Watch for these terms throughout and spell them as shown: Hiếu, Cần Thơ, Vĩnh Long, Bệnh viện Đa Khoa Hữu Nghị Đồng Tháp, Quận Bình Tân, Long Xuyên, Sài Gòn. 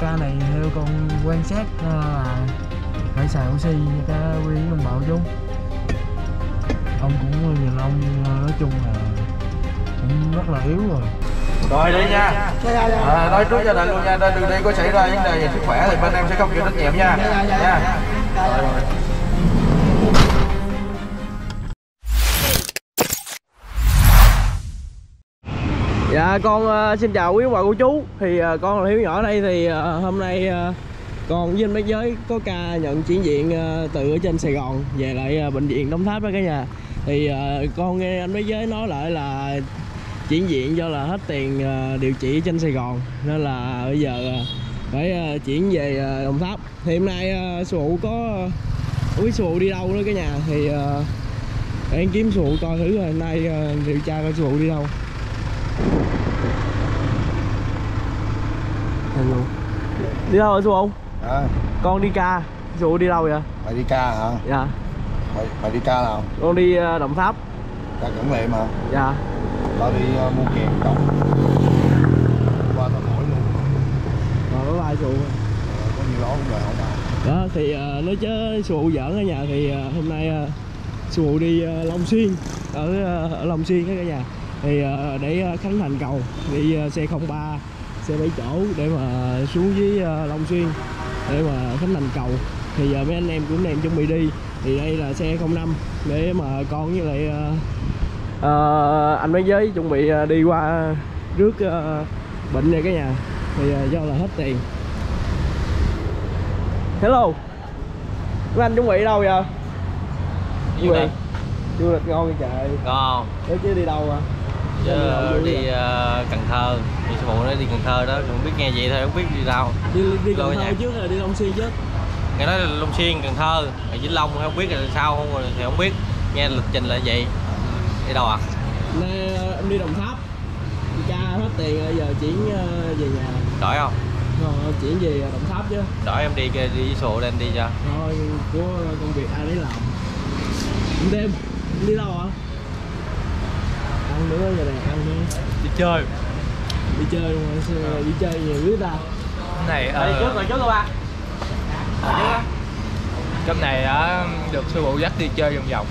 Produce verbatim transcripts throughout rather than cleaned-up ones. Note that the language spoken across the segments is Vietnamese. ca này theo con quan sát là phải xài oxy như cái quý ông bảo chú. Ông cũng nhìn ông nói chung là cũng rất là yếu rồi. Rồi đi nha. À, nói trước gia đình luôn nha, đừng đi có xảy ra vấn đề về sức khỏe thì bên em sẽ không chịu trách nhiệm nha. Nha. Rồi, rồi. Dạ con uh, xin chào quý ông bà cô chú. Thì uh, con là Hiếu nhỏ đây thì uh, hôm nay uh, con với anh Bác Giới có ca nhận chuyển viện uh, từ ở trên Sài Gòn về lại uh, bệnh viện Đồng Tháp đó cả nhà. Thì uh, con nghe anh Bác Giới nói lại là chuyển viện do là hết tiền uh, điều trị ở trên Sài Gòn nên là bây giờ uh, phải uh, chuyển về uh, Đồng Tháp. Thì hôm nay uh, sư phụ có quý uh, sư phụ đi đâu đó cả nhà thì uh, em kiếm sư phụ coi thử rồi hôm nay uh, điều tra coi sư phụ đi đâu. Hello. Đi đâu hả chú ông? À. Con đi ca. Chú đi đâu vậy? Mày đi ca hả? Dạ. Mày, mày đi ca nào? Con đi uh, Đồng Tháp. Ca Cẩn Lệ mà. Dạ. Tao đi uh, mua kèm đồng. Qua tao hỏi luôn. Rồi bye bye chú. Ờ, có nhiều đó cũng rồi không à. Đó thì uh, nói chứ chú giỡn ở nhà thì uh, hôm nay uh, chú đi uh, Long Xuyên ở, uh, ở Long Xuyên cái cả nhà. Thì uh, để uh, khánh thành cầu đi uh, xe không ba xe bảy chỗ để mà xuống với Long Xuyên để mà khánh thành cầu thì giờ mấy anh em cũng đang chuẩn bị đi thì đây là xe không năm để mà con với lại uh, anh Mấy Giới chuẩn bị đi qua rước uh, bệnh này cả nhà thì uh, do là hết tiền. Hello, mấy anh chuẩn bị đâu vậy? Du lịch, du lịch ngon vậy trời. Ngon. Thế chứ đi đâu à? Chứ đi uh, Cần Thơ, thì sư phụ nó đi Cần Thơ đó, cũng biết nghe vậy thôi, không biết đi đâu. Đi, đi Cần Thơ trước hay là đi Long Xuyên trước? Nghe nói là Long Xuyên, Cần Thơ, ở Vĩnh Long không biết là sao không thì không biết. Nghe lịch trình là vậy. Đi đâu ạ? À? Nay em đi Đồng Tháp. Cha hết tiền giờ chuyển về nhà. Đổi không? Rồi chuyển về Đồng Tháp chứ. Đổi em đi đi với sư phụ lên đi cho. Thôi của công việc ai lấy làm. Đêm đi đâu ạ? À? Ăn nữa giờ này ăn nữa. Đi chơi. Đi chơi luôn rồi, đi chơi nhiều đứa ta. Cái này ở trước rồi trước luôn à. À. Trong này đã được sư phụ dắt đi chơi vòng vòng.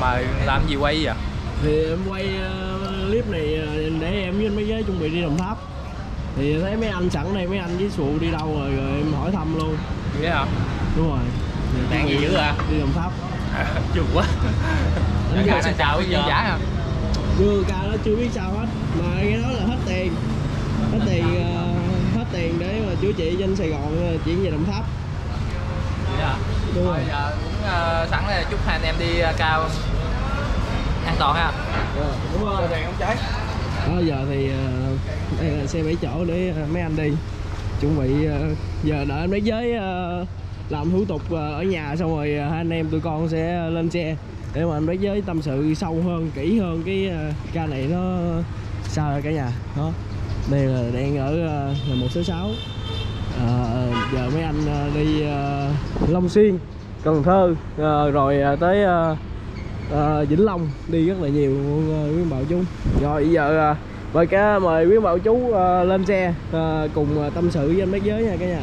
Mà làm gì quay vậy? Thì em quay uh, clip này để em với anh Mấy Giới chuẩn bị đi Đồng Tháp. Thì thấy mấy anh sẵn đây mấy anh với sư phụ đi đâu rồi rồi em hỏi thăm luôn. Vậy hả? Đúng rồi. Đang gì dữ à? Đi Đồng Tháp. Chừng quá. Cái ca này sao bây giờ? Giả hả? Chưa, ca nó chưa biết sao hết. Mà cái đó là hết tiền. Hết tiền uh, hết tiền để mà chữa trị trên Sài Gòn chuyển về Đồng Tháp. Dạ. Đúng rồi. Thôi giờ cũng uh, sẵn là chúc hai anh em đi uh, cao an toàn ha. Dạ. Đúng rồi. Đèn không cháy. Đó giờ thì uh, đây là xe bảy chỗ để uh, mấy anh đi. Chuẩn bị uh, giờ đợi anh Mấy Giới uh, làm thủ tục ở nhà xong rồi hai anh em tụi con sẽ lên xe để mà anh Bác Giới tâm sự sâu hơn kỹ hơn cái ca này nó sao rồi cả nhà đó. Đây là đang ở là một sáu sáu à, giờ mấy anh đi uh, Long Xuyên, Cần Thơ uh, rồi tới uh, uh, Vĩnh Long đi rất là nhiều uh, quý bà chú. Rồi bây giờ uh, mời cả mời quý bà chú uh, lên xe uh, cùng tâm sự với anh Bác Giới nha cả nhà.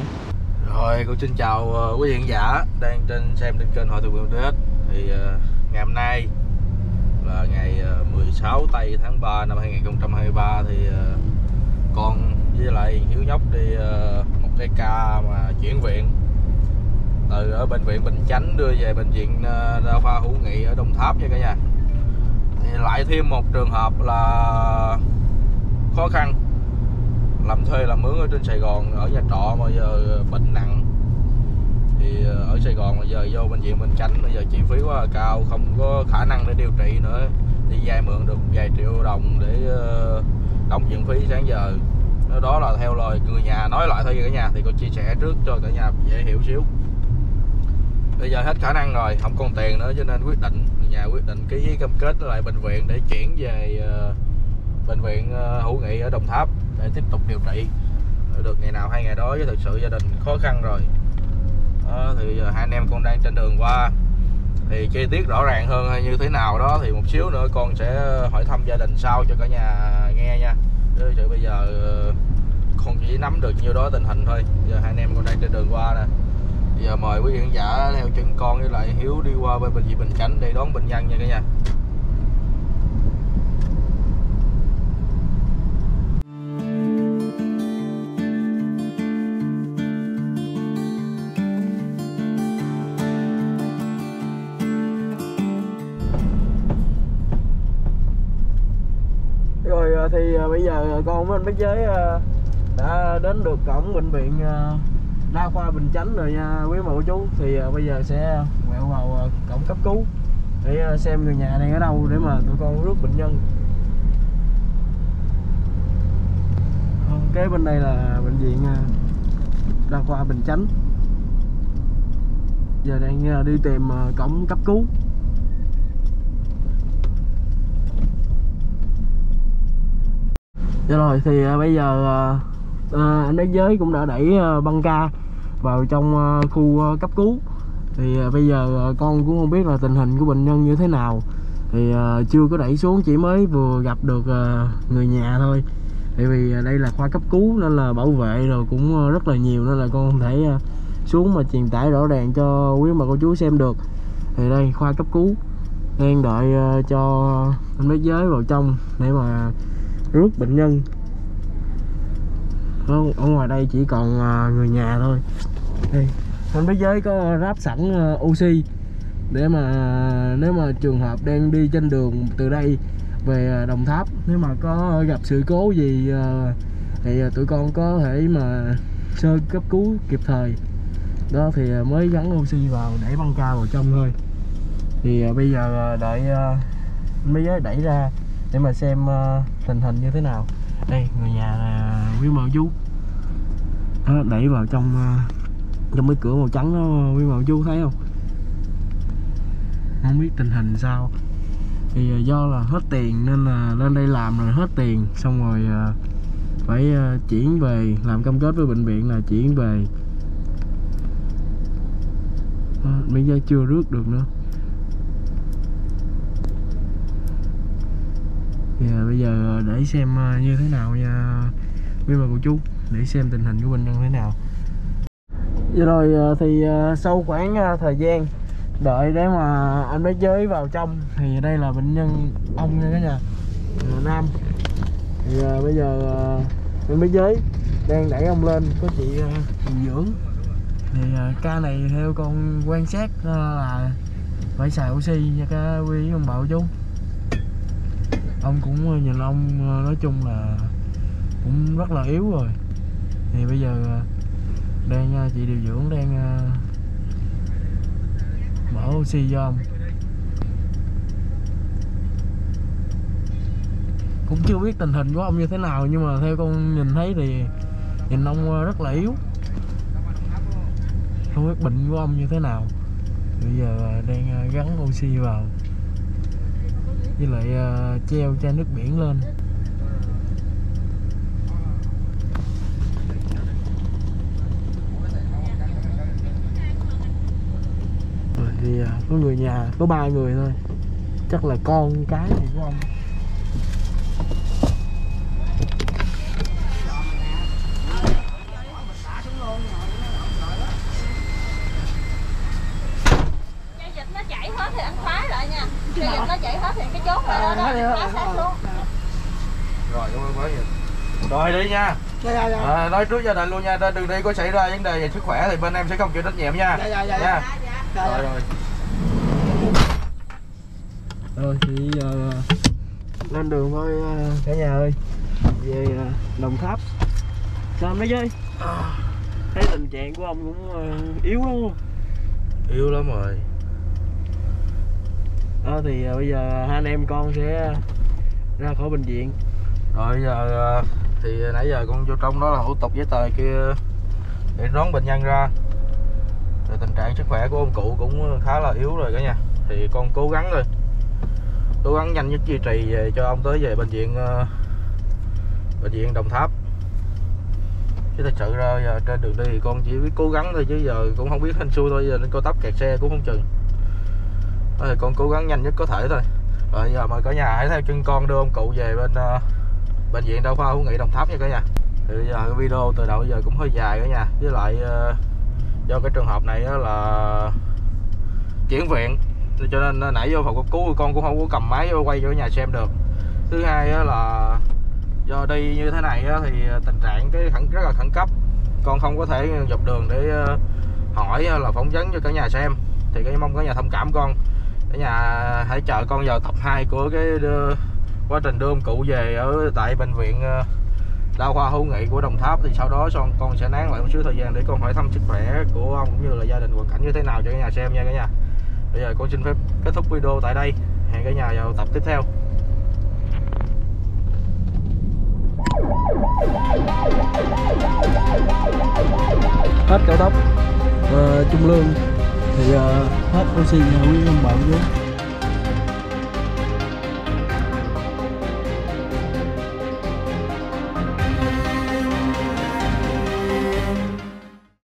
Rồi, cô xin chào uh, quý vị khán giả đang trên xem trên kênh Hội Từ Quyền Tết. Thì uh, ngày hôm nay là ngày uh, mười sáu tây tháng ba năm hai nghìn không trăm hai mươi ba thì uh, con với lại Hiếu nhóc đi uh, một cái ca mà chuyển viện từ ở bệnh viện Bình Chánh đưa về bệnh viện uh, Đa Khoa Hữu Nghị ở Đồng Tháp nha cả nhà. Thì lại thêm một trường hợp là khó khăn làm thuê làm mướn ở trên Sài Gòn ở nhà trọ mà giờ bệnh nặng thì ở Sài Gòn mà giờ vô bệnh viện Bình Chánh bây giờ chi phí quá là cao, không có khả năng để điều trị nữa, đi vay mượn được vài triệu đồng để đóng viện phí sáng giờ. Đó là theo lời người nhà nói lại thôi cả nhà, thì con chia sẻ trước cho cả nhà dễ hiểu xíu. Bây giờ hết khả năng rồi, không còn tiền nữa cho nên quyết định nhà quyết định ký giấy cam kết lại bệnh viện để chuyển về bệnh viện Hữu Nghị ở Đồng Tháp để tiếp tục điều trị được ngày nào hay ngày đó, với thực sự gia đình khó khăn rồi à, thì giờ hai anh em con đang trên đường qua thì chi tiết rõ ràng hơn hay như thế nào đó thì một xíu nữa con sẽ hỏi thăm gia đình sau cho cả nhà nghe nha. Chứ bây giờ chỉ nắm được nhiêu đó tình hình thôi. Giờ hai anh em con đang trên đường qua nè. Giờ mời quý vị khán giả theo chân con với lại Hiếu đi qua bên bệnh viện Bình Chánh để đón bệnh nhân nha cả nhà. Rồi thì bây giờ con với anh Bích Giới đã đến được cổng bệnh viện Đa Khoa Bình Chánh rồi nha quý bà cô chú. Thì bây giờ sẽ quẹo vào cổng cấp cứu để xem người nhà đang ở đâu để mà tụi con rước bệnh nhân. Kế bên đây là bệnh viện Đa Khoa Bình Chánh. Giờ đang đi tìm cổng cấp cứu. Dạ rồi thì bây giờ à, anh Bích Giới cũng đã đẩy băng ca vào trong khu cấp cứu. Thì à, bây giờ con cũng không biết là tình hình của bệnh nhân như thế nào. Thì à, chưa có đẩy xuống, chỉ mới vừa gặp được à, người nhà thôi. Tại vì à, đây là khoa cấp cứu nên là bảo vệ rồi cũng rất là nhiều, nên là con không thể à, xuống mà truyền tải rõ ràng cho quý bà cô chú xem được. Thì đây khoa cấp cứu đang đợi à, cho anh Bích Giới vào trong để mà rước bệnh nhân. Ở ngoài đây chỉ còn người nhà thôi. Đây, anh Bích Giới có ráp sẵn oxy để mà nếu mà trường hợp đang đi trên đường từ đây về Đồng Tháp, nếu mà có gặp sự cố gì thì tụi con có thể mà sơ cấp cứu kịp thời. Đó thì mới gắn oxy vào, đẩy băng ca vào trong thôi. Thì bây giờ đợi anh Bích Giới đẩy ra để mà xem uh, tình hình như thế nào. Đây người nhà là quý mợ chú đó, đẩy vào trong uh, trong cái cửa màu trắng đó quý mợ chú thấy không, không biết tình hình sao. Thì uh, do là hết tiền nên là lên đây làm rồi hết tiền, xong rồi uh, phải uh, chuyển về, làm cam kết với bệnh viện là chuyển về. Bây giờ chưa rước được nữa. Yeah, bây giờ để xem như thế nào nha quý bà cô chú, để xem tình hình của bệnh nhân thế nào. Vậy rồi thì sau khoảng thời gian đợi để mà anh Bích Giới vào trong thì đây là bệnh nhân ông nha cả nhà, nam. Thì bây giờ anh Bích Giới đang đẩy ông lên, có chị dinh dưỡng. Thì ca này theo con quan sát là phải xài oxy nha các quý ông bà cô chú. Ông cũng nhìn ông nói chung là cũng rất là yếu rồi. Thì bây giờ đang chị điều dưỡng đang mở oxy cho ông. Cũng chưa biết tình hình của ông như thế nào, nhưng mà theo con nhìn thấy thì nhìn ông rất là yếu. Không biết bệnh của ông như thế nào. Bây giờ đang gắn oxy vào với lại uh, treo chai nước biển lên. Rồi thì uh, có người nhà, có ba người thôi, chắc là con cái gì của ông. Rồi đi nha. Dạ, dạ, dạ. À, nói trước gia đình luôn nha, đừng đi có xảy ra vấn đề về sức khỏe thì bên em sẽ không chịu trách nhiệm nha. Dạ, dạ, dạ, nha. Dạ, dạ, dạ. Rồi, rồi. Rồi thì giờ uh, lên đường thôi uh, cả nhà ơi. Về uh, Đồng Tháp. Sao mấy chơi? Thấy tình trạng của ông cũng uh, yếu luôn. Yếu lắm rồi. Đó thì uh, bây giờ hai anh em con sẽ ra khỏi bệnh viện. Rồi giờ uh, thì nãy giờ con vô trong đó là thủ tục giấy tờ kia để đón bệnh nhân ra. Rồi tình trạng sức khỏe của ông cụ cũng khá là yếu rồi cả nhà. Thì con cố gắng thôi, cố gắng nhanh nhất duy trì về cho ông tới về bệnh viện uh, bệnh viện Đồng Tháp. Chứ thật sự ra giờ trên đường đi thì con chỉ biết cố gắng thôi, chứ giờ cũng không biết hên xui thôi, giờ nên cô tấp kẹt xe cũng không chừng. Rồi con cố gắng nhanh nhất có thể thôi. Rồi giờ mời cả nhà hãy theo chân con đưa ông cụ về bên uh, bệnh viện Đa Khoa Hữu Nghị Đồng Tháp nha cả nhà. Thì giờ cái video từ đầu giờ cũng hơi dài cả nha. Với lại do cái trường hợp này là chuyển viện, cho nên nãy vô phòng cấp cứu con cũng không có cầm máy vô quay vô nhà xem được. Thứ hai là do đi như thế này thì tình trạng cái khẩn rất là khẩn cấp, con không có thể dọc đường để hỏi là phỏng vấn cho cả nhà xem. Thì cái mong cả nhà thông cảm con, cả nhà hãy chờ con vào tập hai của cái quá trình đưa ông cụ về ở tại bệnh viện Đa Khoa Hữu Nghị của Đồng Tháp. Thì sau đó xong con sẽ nán lại một chút thời gian để con hỏi thăm sức khỏe của ông cũng như là gia đình hoàn cảnh như thế nào cho cả nhà xem nha cả nhà. Bây giờ con xin phép kết thúc video tại đây, hẹn cả nhà vào tập tiếp theo. Hết cao tốc, uh, trung lương thì uh, hết oxy nhà quý ông bạn với.